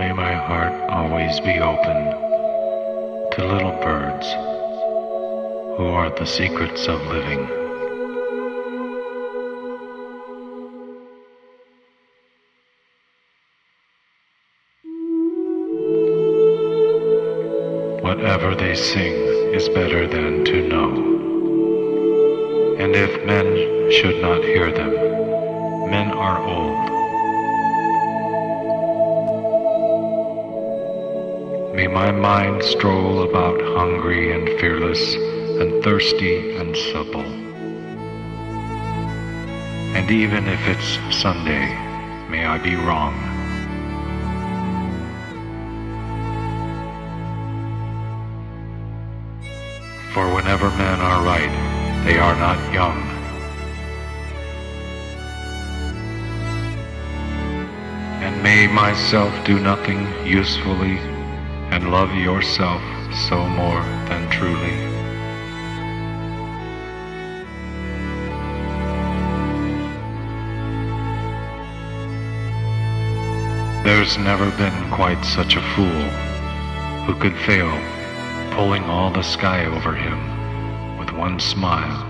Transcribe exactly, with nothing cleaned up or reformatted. May my heart always be open to little birds who are the secrets of living. Whatever they sing is better than to know. And if men should not hear them, men are old. May my mind stroll about hungry and fearless and thirsty and supple. And even if it's Sunday, may I be wrong. For whenever men are right, they are not young. And may myself do nothing usefully, and love yourself so more than truly. There's never been quite such a fool who could fail, pulling all the sky over him with one smile.